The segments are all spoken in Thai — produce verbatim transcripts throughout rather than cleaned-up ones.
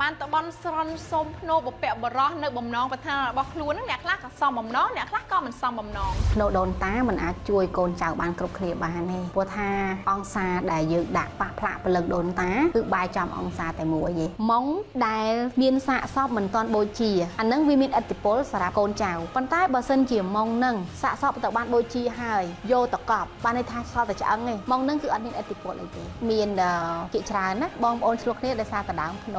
บ้านตะบอนซอนสมโนบเปะบร้อนเนื้อบมนองประธานบอกล้วนเนี่ยคลาสซอมบมน้องเนี่ยคลาสก็มันซอมบมนองโนโดนตามันอาจช่วยโกนจากบ้านกรุบเกลียบานนี่ปัวท่าองซาได้ยืดดักปะพละเป็นเลือดโดนตาอึบายจำองซาแต่หมูอะไรม้งได้เบียนสะซอมเหมือนตอนโบจีอันนั้นวิมิตอติโพลสารโกนจากปันใต้บะเซนจีมองนั่งสะซอมตะบ้านโบจีหายโยตะกอบบ้านในท่าซอมแต่จะอังไงมองนั่งคืออันนี้อติโพลอะไรมีนเดอจิตรานนะบอมโอนสโลเนตได้ซาตะดาวโน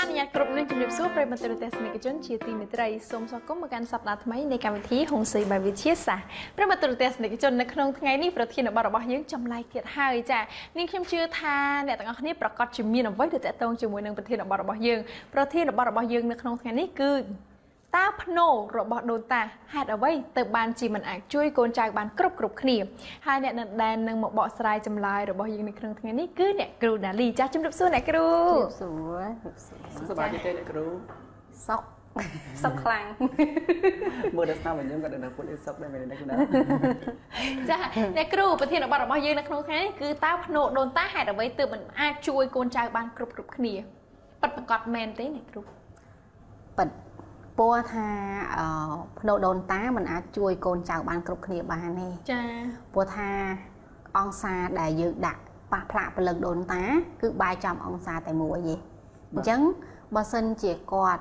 การอยากกลุ่มนึงจุดเด่นสุดเป็นมันจะเป็นเทศนิคจนเชียร์ทีมไทยสมสกุลมาการสับลัดไม้ในการวิธีหงสีบวิธีศาสตร์เป็นมันจะเป็นเทศนิคจนในขนมไงนี่ประเทศเราบอกว่ายังจำลายเกียรติหายจ้ะนี่เข้มชื่อทานแต่ตอนนี้ประกอบจุดมีนไว้เดี๋ยวจะต้องจมูกในประเทศเราบอกว่ายังประเทศเราบอกว่ายังในขนมไงนี่คือตาพโนโรบอทโดนตาหัดเอาไว้เติบบานจีมันอาจช่วยโกนจากบานกรุบกรุบขีดหาเนี่ยนัดแดนนังหมอกบอสไลจำลายโรบอทยิงในครั้งทั้งนี้คือเนี่ยครูนาลีจ้าจุ๊บสู้นะครูสู้สบายใจเลยครูซอกซอกคลังเมื่อเดือนหน้าเหมือนยังกับเดือนหน้าพูดเรื่องซอกได้ไหมได้คุณนะจ้าเนี่ยครูประเทศโรบอทโรบอทยิงในครั้งทั้งนี้คือตาพโนโดนตาหัดเอาไว้เติบมันอาจช่วยโกนจากบานกรุบกรุบขีดปัดประกอบแมนเต้เนี่ยครูปัดปัวทาพโนโดนตามันอาจช่วยโกนจากบ้านกรุบเกลียบานนี่ปัวทาองซาได้ยืดดักปะพละเป็นเลือดโดนตาคือบายจำองซาแต่หมูอะไรจังบะเซนเจียกอด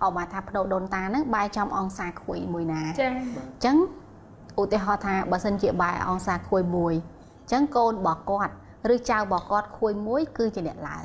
ออกมาทาพโนโดนตานั่งบายจำองซาคุยมวยนาจังอุติฮอทาบะเซนเจียบายองซาคุยมวยจังโกนบอกกอดหรือเจ้าบอกกอดคุยมวยคือจะเด็ดหลาย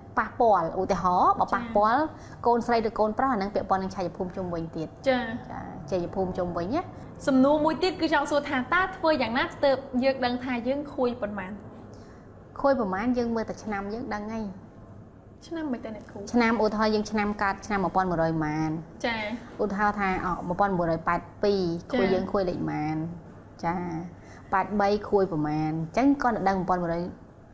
ปากปอนอุตหอบอกปากปอนโกนใส่หรือโกนเปล่านั่งเปียปอนนั่งชายจะพุ่มจงเวงตีดจ้าจ้าชายจะพุ่มจงเวงเนี้ยสำนูมวยติดคือชาวสุธาตาเฟยอย่างน่าเติบเยอะดังทายเยอะคุยประมาณคุยประมาณเยอะเมื่อแต่ชนามเยอะดังไงชนามไม่แต่ไหนคุยชนามอุทธรยังชนามกัดชนามหมอปอนหมอรอยมานจ้าอุทธรทายออกหมอปอนหมอรอยปัดปีคุยเยอะคุยเลยมานจ้าปัดใบคุยประมาณจังก้อนดังหมอปอนหมอรอย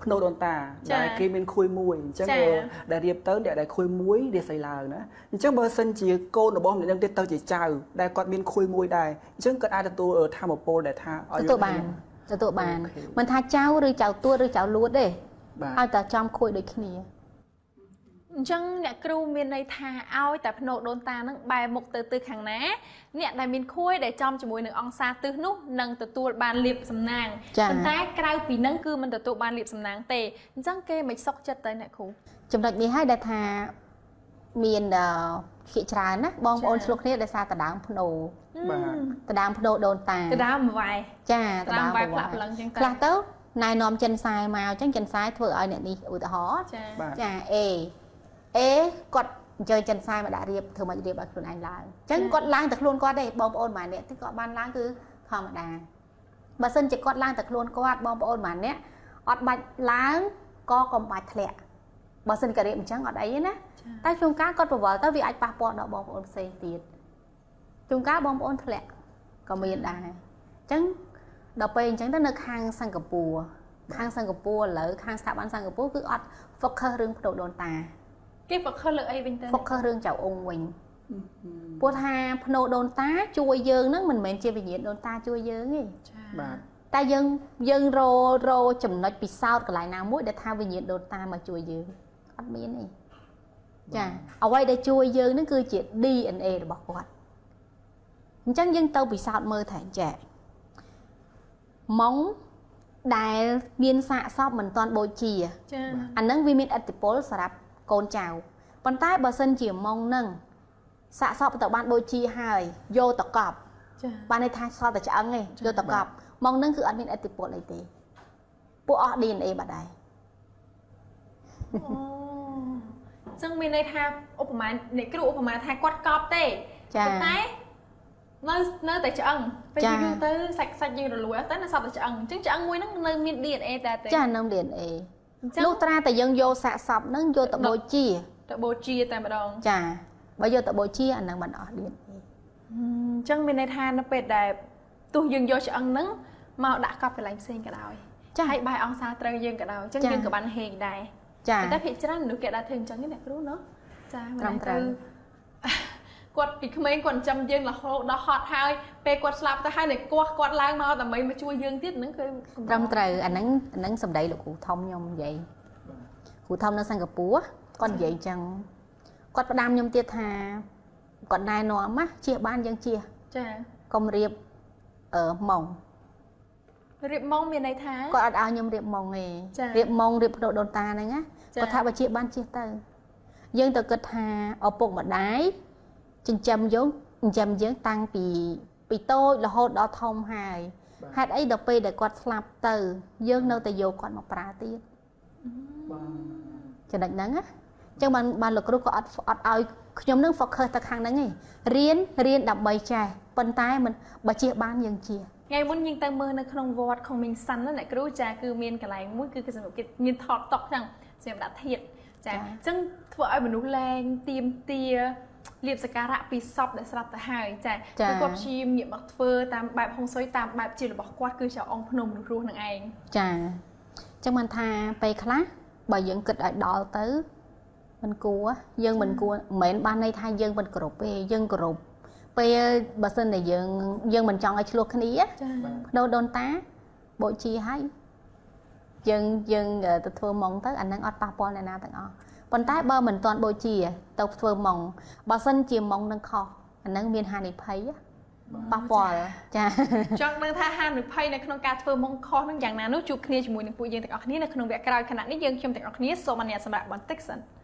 พโนโดนตาแต่เกี่ยวเป็นคุยมวยจังแต่เรียบเต้แต่แต่คุยมวยเดี๋ยวใส่ลาวนะจังบะเซนเจียโกนแต่บอมแต่ยังเต้เต้จีจ้าวแต่ก่อนเป็นคุยมวยได้จังก็อาจจะตัวท่าหมอบโปแต่ท่าตัวบานตัวบานมันท่าเจ้าหรือเจ้าตัวหรือเจ้าล้วนเด้อาจจะจำคุยโดยขี้นี้จังเนี่ยครูมีในทาเอาแต่พโนโดนตานั่งใบหมกเตอๆขังนะเนี่ยได้มีคุยได้จอมจมูกหนึ่งองศาตื้อนุ่มนั่งตัวตัวบานเรียบสำนางตั้งแต่กลายปีนั่งคือมันตัวตัวบานเรียบสำนางเตะจังเกย์ไม่ซอกจัดเตยเนี่ยครูจำได้มีให้ได้ทามีนเดอขีดชานะบองโอนสโลเนตได้ซาตะดามพโนตะดามพโนโดนตาตะดามไวจ้าตะดามไวกลับหลังจังกลับเต้านายนอมจันทรายมาจังจันทรายเถื่อนเนี่ยนี่อุตหอจ้าเอเอ๊กดเจอจันทรายมาได้เรียบเธอมาเรียบแบบคนไอ้ล้างจังกดล้างแต่ล้วนก็ได้บอมโอนหมาเนี่ยที่เกาะบ้านล้างคือธรรมดาบะเซนจะกดล้างแต่ล้วนก็บอมโอนหมาเนี่ยอดบัดล้างก็กำบัดแถะบะเซนกระเรียบจังอดไอ้เนี่ยแต่ช่วงกลางก็ประวัติแต่วิไอปะปอดเนาะบอมโอนเสียติดช่วงกลางบอมโอนแถะก็ไม่ได้จังดอกเป็นจังแต่เนื้อคางสังกปูคางสังกปูหรือคางสถาบันสังกปูคืออดโฟกัสเรื่องผดโดนตาเก็บฟกเคอร์เลยเป็นต้นฟกเคอร์เรื่องเจ้าองค์วิญปัวทาพโนโดนตาช่วยเยิงนั่นเหมือนเหมือนเจวิญญาณโดนตาช่วยเยิงไงแต่เยิงเยิงโรโรจำนวนปีเศร้ากับหลายน้ำมุ้ยแต่ทาวิญญาณโดนตามาช่วยเยิงอัดมีนี่จ้ะเอาไว้ได้ช่วยเยิงนั่นคือเจดีเอ็นเอบอกก่อนจังยังเตาปีเศร้าเมื่อแถงแจกม้งได้เบียนสะซอบเหมือนตอนโบจีอันนั้นวิมิตอติโพลสำหรับโกนเจ้าปันใต้บะเซนเจียมองนั่ง Sạ sọ tàu ban bôi chi hài vô tàu cọp ban này thay so tàu chả nghe vô tàu cọp mong nâng cứ ăn bên etiket bộ này tí bộ ở điền ấy bà đâyซึ่ง มีใน ท่า อุปมา ใน กรุ อุปมา ท่า គាត់ កប់ ទេ តែ នៅ នៅ តែ ឆ្អឹង ពេល យូរ ទៅ សាច់ សាច់ យើង រលួយ តែ នៅ សត តែ ឆ្អឹង អញ្ចឹង ឆ្អឹង មួយ ហ្នឹង នៅ មាន ดี เอ็น เอ តែ ទេ ចា នៅ ดี เอ็น เอ លុះ ត្រា តែ យើង យក សាក់ សព ហ្នឹង យក ទៅ បូជា ទៅ បូជា តែ ម្ដង ចា បើ យក ទៅ បូជា អា ហ្នឹង មិន អស់ ดี เอ็น เอ អញ្ចឹង មាន ន័យ ថា នៅ ពេល ដែល ទោះ យើង យក ឆ្អឹង ហ្នឹង មក ដាក់ កប់ កន្លែង ផ្សេង ក៏ ដោយ ចា ហើយ បាយ អង្សា ត្រូវ យើង ក៏ ដោយ អញ្ចឹង យើង ក៏ បាន ហេង ដែរ แต่ ผิด ច្រើន មនុស្ស គេ ដាក់ ធ្វើ អញ្ចឹង នេះ អ្នក គ្រូ เนาะ ចា មិន ត្រូវ គាត់ ពី ក្មេង គាត់ ចាំ យើង រហូត ដល់ ហត់ ហើយ ពេល គាត់ ស្លាប់ ទៅ ហើយ នៅ គោះ គាត់ ឡើង មក ដើម្បី មក ជួយ យើង ទៀត ហ្នឹង គឺ ត្រឹម ត្រូវ អា ហ្នឹង អា ហ្នឹង សម្ដី លោក គ្រូ ធំ ខ្ញុំ និយាយ គ្រូ ធំ នៅ សិង្ហបុរី គាត់ និយាយ អញ្ចឹង គាត់ ផ្ដាំ ខ្ញុំ ទៀត ថា គាត់ ណែ នាំ ណា ជះ បាន យើង ជះ ចា កុំ រៀប អឺ ម៉ង រៀប ម៉ង មាន ន័យ ថា គាត់ អត់ ឲ្យ ខ្ញុំ រៀប ម៉ង ទេ រៀប ម៉ង រៀប ដូន ដូន តា ហ្នឹង ណា គាត់ ថា បើ ជះ បាន ជះ ទៅ យើង ទៅ គិត ថា ឪពុក ម្ដាយ ចិញ្ចឹម យើង ចិញ្ចឹម យើង តាំង ពី ពី តូច រហូត ដល់ ធំ ហើយ ហេតុ អី ដល់ ពេល ដែល គាត់ ស្លាប់ ទៅ យើង នៅ តែ យក គាត់ មក ប្រើ ទៀត ចំណុច ហ្នឹង ណា អញ្ចឹង បាន បាន លោក គ្រូ ក៏ អត់ អត់ ឲ្យ ខ្ញុំ នឹង focus ទៅ ខាង ហ្នឹង ឯង រៀន រៀន ដើម្បី ចេះ ប៉ុន្តែ មិន បើ ជះ បាន យើង ជះ ngày muốn nhìn tay mơ nơi không vọt không mình sắn lại cứ trà cứ miên cả lại mũi cứ cái cái miên thọt tóc rằng xem đã thiệt trà chẳng vợ ai mà nú lên tìm tia liệp sạc rạ pì sọc để sập tại hai trà cứ cọp chim nhiệm bạc phơ tam bạc hồng xoay tam bạc chỉ là bỏ qua cứ chào ông phnom được luôn thằng anh trà chẳng mình tha bay khá bởi những kịch ở đó tới mình cua dân mình cua mấy ban nay thay dân mình cột về dân cột bây bà sinh này dương dương mình chọn ai chua cái ní á đâu đôn tá bộ chi hay dương dương từ thưa mong tới anh đang ở papua này na tặng o còn tá bơ mình toàn bộ chi tộc thưa mong bà sinh chiêm mong đang kho anh đang miền hà này thấy papua cha chọn đang tha hà này thấy này không cá thưa mong kho đang dạng nào nó chụp kia chỉ mùi này bụi dương tặng o kia này không việc cày khả năng này dương chiêm tặng o kia so mania sầm lại bắn tích sần